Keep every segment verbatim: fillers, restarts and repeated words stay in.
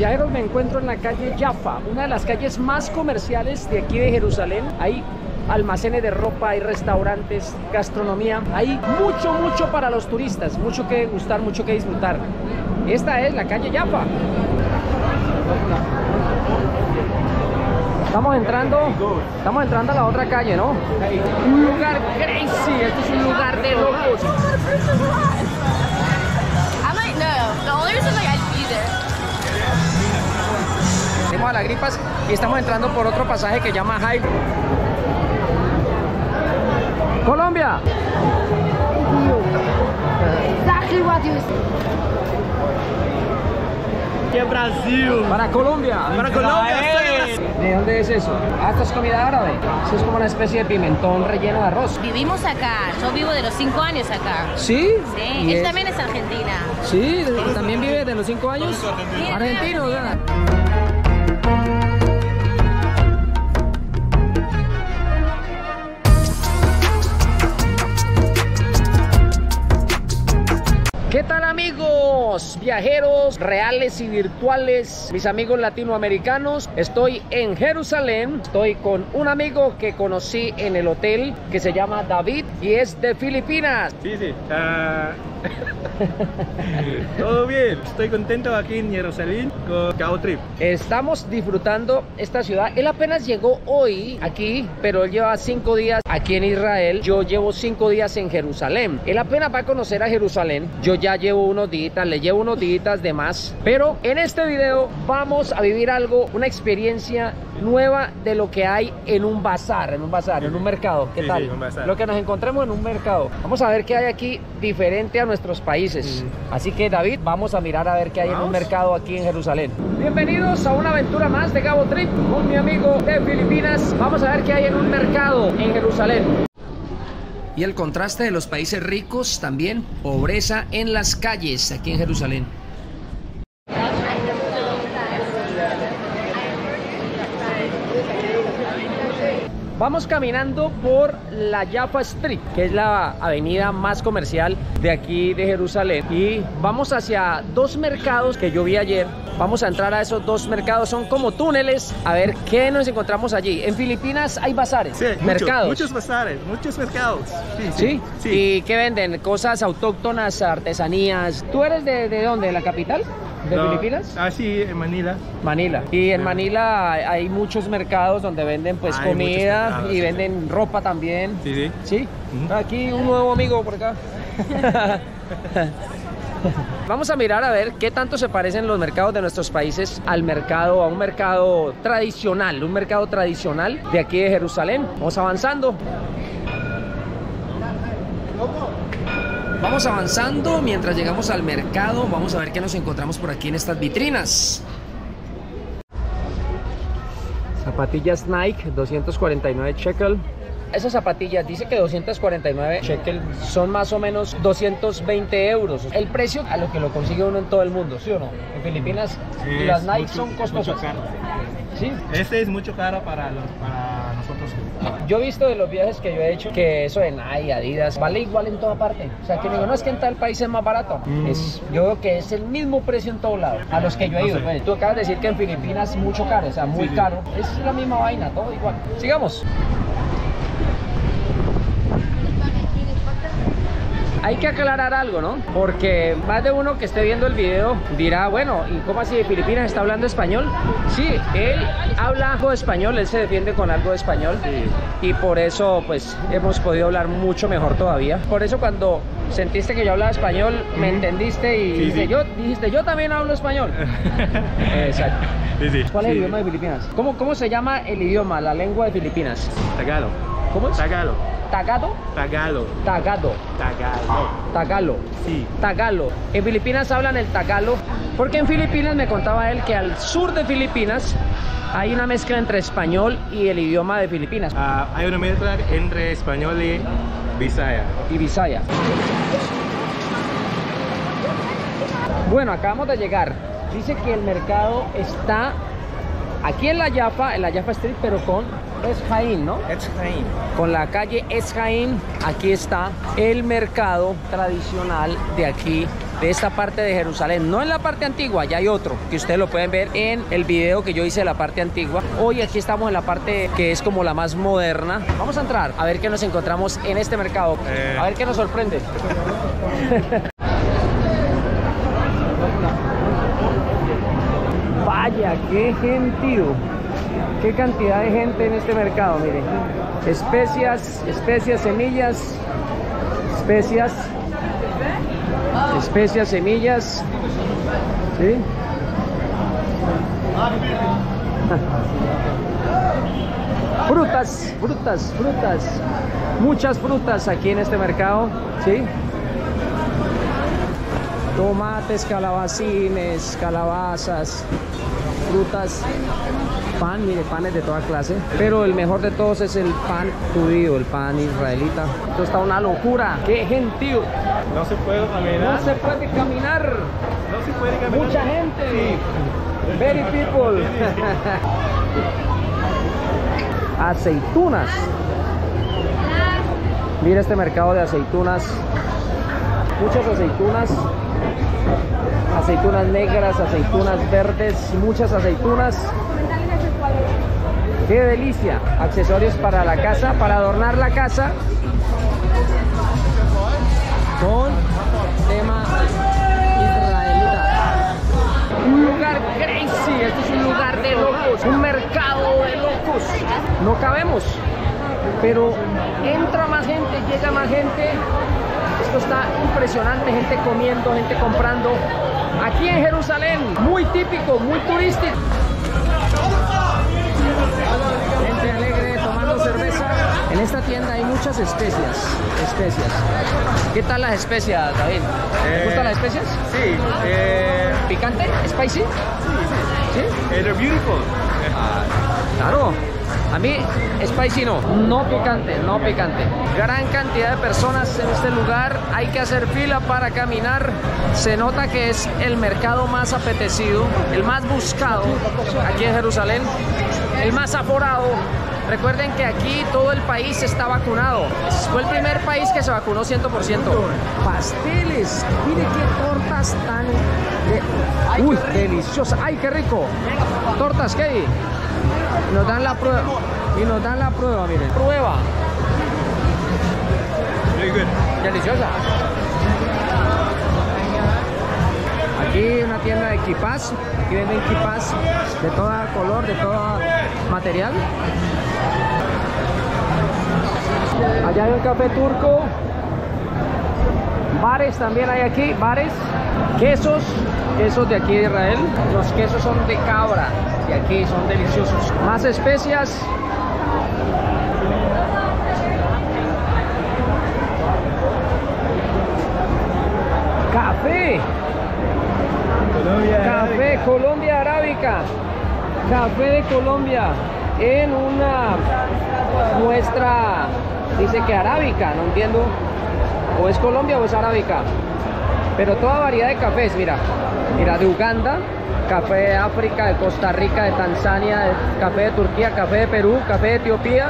Viajeros, me encuentro en la calle Jaffa, una de las calles más comerciales de aquí de Jerusalén. Hay almacenes de ropa, hay restaurantes, gastronomía. Hay mucho, mucho para los turistas, mucho que gustar, mucho que disfrutar. Esta es la calle Jaffa. Estamos entrando, estamos entrando a la otra calle, ¿no? Un lugar crazy, esto es un lugar de locos. Venimos a la Agripas y estamos entrando por otro pasaje que llama Jaipur. Colombia. Exactly what you say. ¡Qué Brasil! Para Colombia. Para Colombia. ¿De dónde es eso? Ah, esto es comida árabe. Eso es como una especie de pimentón relleno de arroz. Vivimos acá. Yo vivo de los cinco años acá. ¿Sí? Sí. Yes. Él también es argentina. Sí, también vive de los cinco años. Sí, argentino, ¿verdad? ¿Qué tal, amigos viajeros reales y virtuales, mis amigos latinoamericanos? Estoy en Jerusalén, estoy con un amigo que conocí en el hotel que se llama David y es de Filipinas. Sí, sí. Uh... Todo bien, estoy contento aquí en Jerusalén con Gabotrip. Estamos disfrutando esta ciudad. Él apenas llegó hoy aquí, pero él lleva cinco días aquí en Israel. Yo llevo cinco días en Jerusalén. Él apenas va a conocer a Jerusalén. Yo ya llevo unos días, le llevo unos días de más, pero en este video vamos a vivir algo, una experiencia nueva de lo que hay en un bazar, en un bazar, en un mercado. ¿Qué sí, tal? Sí, un bazar. Lo que nos encontremos en un mercado. Vamos a ver qué hay aquí diferente a nuestros países. Mm. Así que, David, vamos a mirar a ver qué hay ¿Vamos? en un mercado aquí en Jerusalén. Bienvenidos a una aventura más de Gabotrip con mi amigo de Filipinas. Vamos a ver qué hay en un mercado en Jerusalén. Y el contraste de los países ricos, también pobreza en las calles aquí en Jerusalén. Vamos caminando por la Jaffa Street, que es la avenida más comercial de aquí de Jerusalén. Y vamos hacia dos mercados que yo vi ayer. Vamos a entrar a esos dos mercados, son como túneles, a ver qué nos encontramos allí. En Filipinas hay bazares, sí, mercados. Muchos, muchos bazares, muchos mercados. Sí, sí, sí. ¿Sí? ¿Y qué venden? Cosas autóctonas, artesanías. ¿Tú eres de, de dónde? ¿De la capital? ¿De no. Filipinas? Ah, sí, en Manila. Manila. Y en sí. Manila hay muchos mercados donde venden pues hay comida y venden sí. ropa también. Sí, sí. ¿Sí? Uh-huh. Aquí un nuevo amigo por acá. Vamos a mirar a ver qué tanto se parecen los mercados de nuestros países al mercado, a un mercado tradicional, un mercado tradicional de aquí de Jerusalén. Vamos avanzando. Vamos avanzando mientras llegamos al mercado. Vamos a ver qué nos encontramos por aquí en estas vitrinas. Zapatillas Nike, doscientos cuarenta y nueve shekel. Esas zapatillas, dice que doscientos cuarenta y nueve shekel son más o menos doscientos veinte euros. El precio a lo que lo consigue uno en todo el mundo, ¿sí o no? En Filipinas sí, las Nike mucho, son costosas. ¿Sí? Este es mucho caro para, los, para nosotros. Yo he visto de los viajes que yo he hecho que eso de Nike, Adidas, vale igual en toda parte. O sea, que ah, digo, no es que en tal país es más barato. Mm. Es, yo veo que es el mismo precio en todo lado a los que yo he ido. No sé. Bueno, tú acabas de decir que en Filipinas es mucho caro, o sea, muy sí, sí. caro. Es la misma vaina, todo igual. Sigamos. Hay que aclarar algo, ¿no? Porque más de uno que esté viendo el video dirá, bueno, ¿y cómo así de Filipinas está hablando español? Sí, él habla algo de español, él se defiende con algo de español sí. y por eso pues hemos podido hablar mucho mejor todavía. Por eso cuando sentiste que yo hablaba español, mm-hmm. me entendiste y sí, dice, sí. Yo, dijiste, yo también hablo español. Exacto. Sí, sí. ¿Cuál es sí. el idioma de Filipinas? ¿Cómo, ¿Cómo se llama el idioma, la lengua de Filipinas? Tagalo. ¿Cómo es? Tagalo. ¿Tagado? Tagalo. Tagado. Tagalo. Tagalo. Sí. Tagalo. En Filipinas hablan el tagalo, porque en Filipinas me contaba él que al sur de Filipinas hay una mezcla entre español y el idioma de Filipinas. Uh, hay una mezcla entre español y Bisaya. Y Bisaya. Bueno, acabamos de llegar. Dice que el mercado está aquí en la Jaffa, en la Jaffa Street, pero con Etz Chaim, ¿no? Etz Chaim. Con la calle Etz Chaim, aquí está el mercado tradicional de aquí de esta parte de Jerusalén, no en la parte antigua, ya hay otro, que ustedes lo pueden ver en el video que yo hice de la parte antigua. Hoy aquí estamos en la parte que es como la más moderna. Vamos a entrar a ver qué nos encontramos en este mercado, eh... a ver qué nos sorprende. Vaya, qué gentío, qué cantidad de gente en este mercado, miren. Especias, especias, semillas, especias, especias, semillas, ¿sí? Frutas, frutas, frutas, muchas frutas aquí en este mercado, ¿sí? Tomates, calabacines, calabazas, frutas, pan, mire, panes de toda clase, pero el mejor de todos es el pan judío, el pan israelita. Esto está una locura, qué gentío. No se puede caminar. No se puede caminar. No se puede caminar. Mucha gente. Sí. Very people. Aceitunas. Mira este mercado de aceitunas. Muchas aceitunas. Aceitunas negras, aceitunas verdes, muchas aceitunas. ¡Qué delicia! Accesorios para la casa, para adornar la casa. Con tema israelita. Un lugar crazy, esto es un lugar de locos, un mercado de locos. No cabemos, pero entra más gente, llega más gente. Esto está impresionante, gente comiendo, gente comprando. Aquí en Jerusalén, muy típico, muy turístico. Gente alegre, tomando cerveza. En esta tienda hay muchas especias, especias. ¿Qué tal las especias, David? Eh, ¿Te gustan las especias? Sí. Eh... ¿Picante? ¿Spicy? Sí, sí. ¿Sí? Eh, they're beautiful. Ah, claro. A mí, spicy no, no picante, no picante. Gran cantidad de personas en este lugar, hay que hacer fila para caminar. Se nota que es el mercado más apetecido, el más buscado aquí en Jerusalén, el más aforado. Recuerden que aquí todo el país está vacunado. Fue el primer país que se vacunó cien por ciento. Pasteles, mire qué tortas tan... ¡Uy, deliciosa! ¡Ay, qué rico! Tortas, ¿qué hay? Nos dan la prueba y nos dan la prueba, miren. Prueba. Muy bien. Deliciosa. Aquí una tienda de kippahs. Aquí venden kippahs de todo color, de todo material. Allá hay un café turco. Bares también hay aquí, bares. Quesos, quesos de aquí de Israel. Los quesos son de cabra. Y aquí son deliciosos. Más especias. Café. Colombia Café Arábica. Colombia Arábica. Café de Colombia. En una muestra. Dice que arábica. No entiendo. O es Colombia o es arábica. Pero toda variedad de cafés. Mira. Mira, de Uganda. Café de África, de Costa Rica, de Tanzania, café de Turquía, café de Perú, café de Etiopía,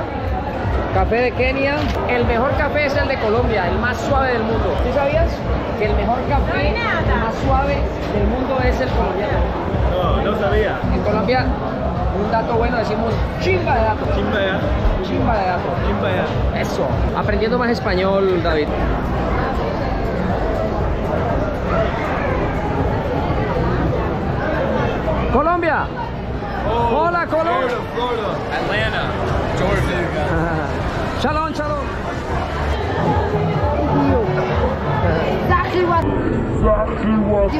café de Kenia. El mejor café es el de Colombia, el más suave del mundo. ¿Sí sabías que el mejor café, el más suave del mundo es el colombiano? No, no sabía. En Colombia, un dato bueno, decimos chimba de dato. Chimba de dato. Chimba de dato. Chimba de dato. Eso. Aprendiendo más español, David. Colombia. Oh, hola Colombia. Florida, Florida, Atlanta, Georgia. Ah, shalom, shalom. Exactly what. Exactly what.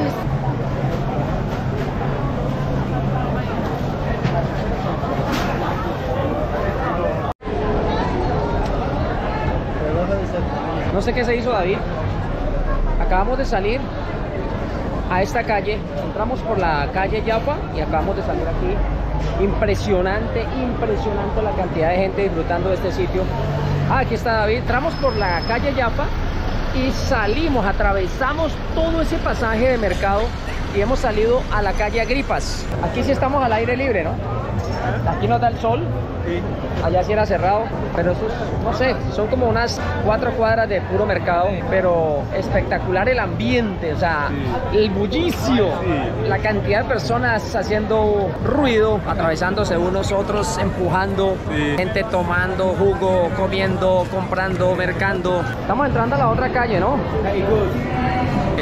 No sé qué se hizo, David. Acabamos de salir a esta calle, entramos por la calle Jaffa y acabamos de salir aquí. Impresionante, impresionante la cantidad de gente disfrutando de este sitio. Ah, aquí está David, entramos por la calle Jaffa y salimos, atravesamos todo ese pasaje de mercado y hemos salido a la calle Agripas. Aquí sí estamos al aire libre, ¿no? Aquí nos da el sol. Sí. Sí. Allá sí era cerrado, pero eso es, no sé, son como unas cuatro cuadras de puro mercado, pero espectacular el ambiente, o sea, sí. el bullicio, sí. la cantidad de personas haciendo ruido, atravesándose unos otros, empujando, sí. gente tomando jugo, comiendo, comprando, mercando. Estamos entrando a la otra calle, ¿no?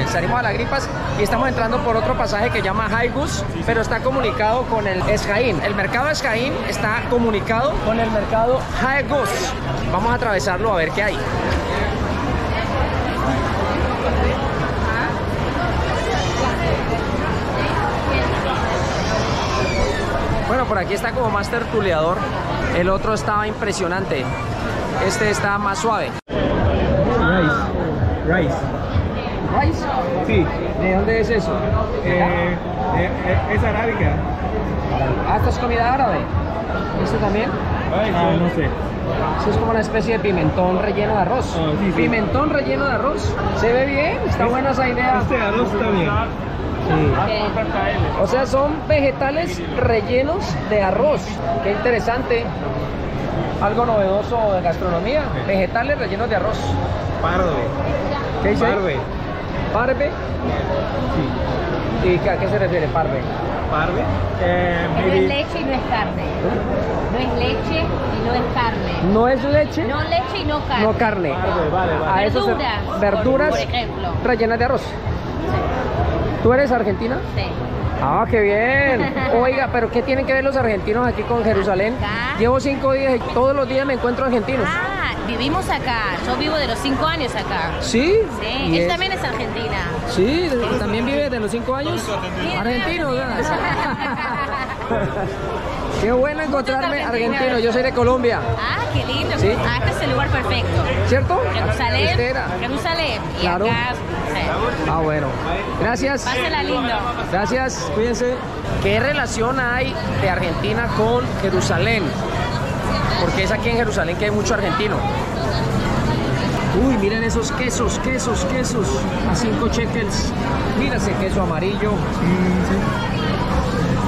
Salimos a la Agripas y estamos entrando por otro pasaje que llama Jaigus, sí. pero está comunicado con el Etz Chaim. El mercado Etz Chaim está comunicado con el mercado Jaigus. Vamos a atravesarlo a ver qué hay. Bueno, por aquí está como más tertuleador. El otro estaba impresionante. Este está más suave. Rice. Rice. ¿Rice? Sí. ¿De dónde es eso? Eh, eh, es arábica. Ah, ¿esto es comida árabe? ¿Esto también? Ah, no sé. Eso es como una especie de pimentón relleno de arroz. Oh, sí, sí. ¿Pimentón relleno de arroz? ¿Se ve bien? ¿Está es, buena esa idea? Este arroz está bien. Sí. O sea, son vegetales rellenos de arroz. Qué interesante. Algo novedoso de gastronomía. Vegetales rellenos de arroz. Pardo. ¿Qué dice? Pardo. ¿Parve? Sí. ¿Y a qué se refiere parve? Parve. Eh, no es leche y no es carne. No es leche y no es carne. ¿No es leche? No leche y no carne. No carne. Parve, vale, vale. A verduras. Eso se... Verduras, por, por ejemplo. Rellenas de arroz. Sí. ¿Tú eres argentina? Sí. ¡Ah, qué bien! Oiga, pero ¿qué tienen que ver los argentinos aquí con Jerusalén? Acá. Llevo cinco días y todos los días me encuentro argentinos. Ah, vivimos acá. Yo vivo de los cinco años acá. ¿Sí? Sí. Yes. Él también es argentina. ¿Sí? ¿También vive de los cinco años? Sí, argentino. Qué bueno encontrarme argentino. Yo soy de Colombia. Ah, qué lindo. ¿Sí? Ah, este es el lugar perfecto. ¿Cierto? Jerusalén. Jerusalén. Y claro. Acá... Ah, bueno. Gracias. Pásela lindo. Gracias. Cuídense. ¿Qué relación hay de Argentina con Jerusalén? Porque es aquí en Jerusalén que hay mucho argentino. Uy, miren esos quesos, quesos, quesos. A cinco shekels. Mira ese queso amarillo.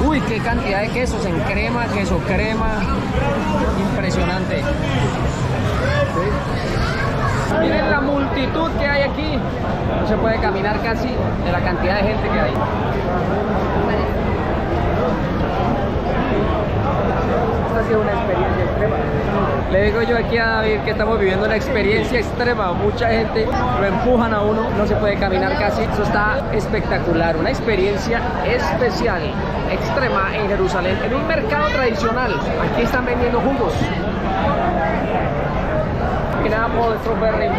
Uy, qué cantidad de quesos en crema, queso crema. Impresionante. Miren la multitud que hay aquí. No se puede caminar casi de la cantidad de gente que hay. Esta ha sido una experiencia extrema. Le digo yo aquí a David que estamos viviendo una experiencia extrema. Mucha gente lo empujan a uno, no se puede caminar casi. Eso está espectacular. Una experiencia especial, extrema en Jerusalén. En un mercado tradicional. Aquí están vendiendo jugos. Apple, strawberry,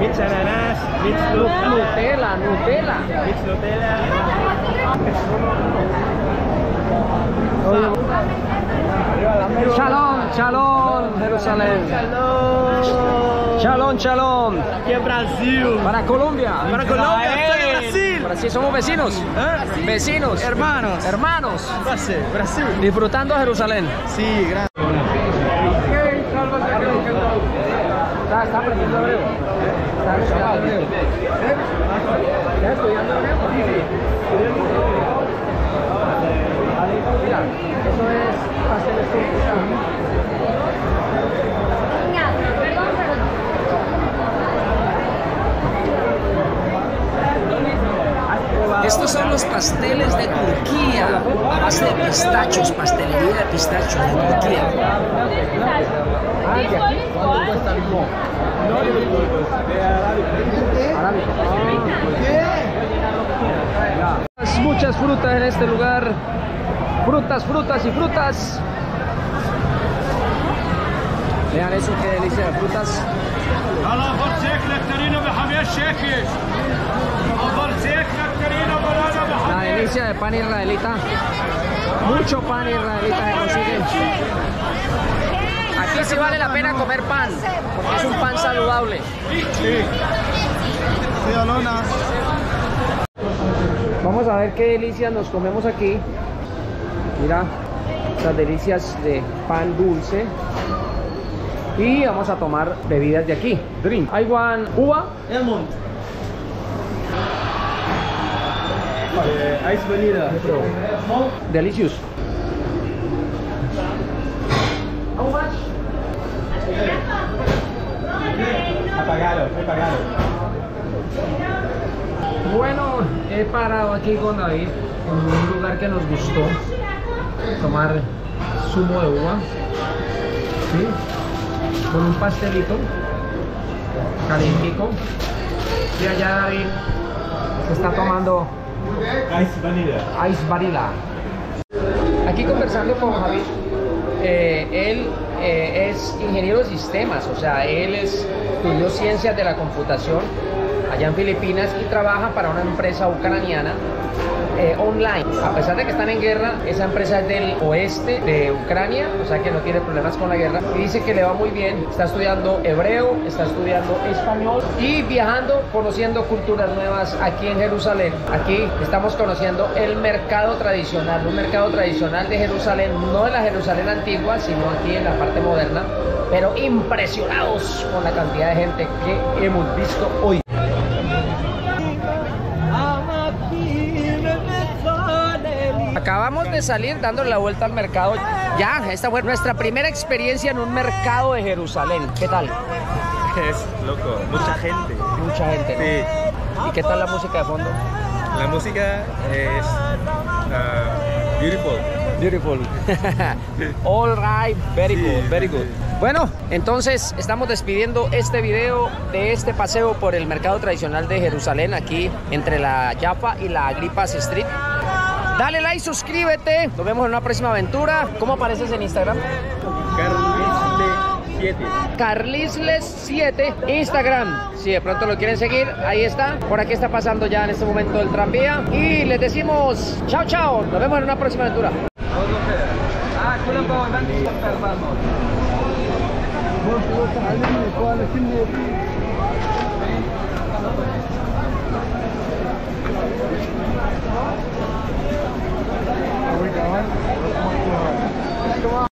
mix ananas, mix Nutella, Nutella, mix Nutella. Shalom, shalom, Jerusalén. Shalom, shalom. Aquí en Brasil. Para Colombia. Para Colombia, estoy en Brasil. Brasil, somos vecinos. ¿Eh? Vecinos. Hermanos. Hermanos. Brasil, Brasil. Disfrutando Jerusalén. Sí, gracias. Está aprendiendo hebreo. Está estudiando hebreo. ¿Está estudiando hebreo? Mira, eso es hacer estudios. Estos son los pasteles de Turquía, a base de pistachos, pastelería de pistachos de Turquía. Muchas frutas en este lugar, frutas, frutas y frutas. Vean eso, qué delicia de frutas. La delicia de pan israelita, mucho pan israelita que consiguen. Aquí sí vale la pena comer pan, porque es un pan saludable. Sí. Vamos a ver qué delicias nos comemos aquí. Mira, las delicias de pan dulce. Y vamos a tomar bebidas de aquí. Drink. I want uva. Almond. Ice vanilla. Delicious. Bueno, he parado aquí con David en un lugar que nos gustó, tomar zumo de uva, ¿sí? Con un pastelito calientico. Y allá David se está tomando Ice Vanilla. Ice Vanilla. Aquí conversando con Javi, eh, él eh, es ingeniero de sistemas, o sea, él es, estudió ciencias de la computación allá en Filipinas y trabaja para una empresa ucraniana eh, online. A pesar de que están en guerra, esa empresa es del oeste de Ucrania, o sea que no tiene problemas con la guerra. Y dice que le va muy bien, está estudiando hebreo, está estudiando español y viajando, conociendo culturas nuevas aquí en Jerusalén. Aquí estamos conociendo el mercado tradicional, un mercado tradicional de Jerusalén, no de la Jerusalén antigua, sino aquí en la parte moderna, pero impresionados con la cantidad de gente que hemos visto hoy. Acabamos de salir dándole la vuelta al mercado. Ya, esta fue nuestra primera experiencia en un mercado de Jerusalén. ¿Qué tal? Es loco, mucha gente. Mucha gente, ¿no? Sí. ¿Y qué tal la música de fondo? La música es uh, beautiful. Beautiful. All right, very good, very good. Bueno, entonces estamos despidiendo este video de este paseo por el mercado tradicional de Jerusalén, aquí entre la Jaffa y la Agripas Street. Dale like, suscríbete, nos vemos en una próxima aventura. ¿Cómo apareces en Instagram? Carlisles siete. Carlisles siete, Instagram. Si de pronto lo quieren seguir, ahí está. Por aquí está pasando ya en este momento el tranvía. Y les decimos chao, chao. Nos vemos en una próxima aventura.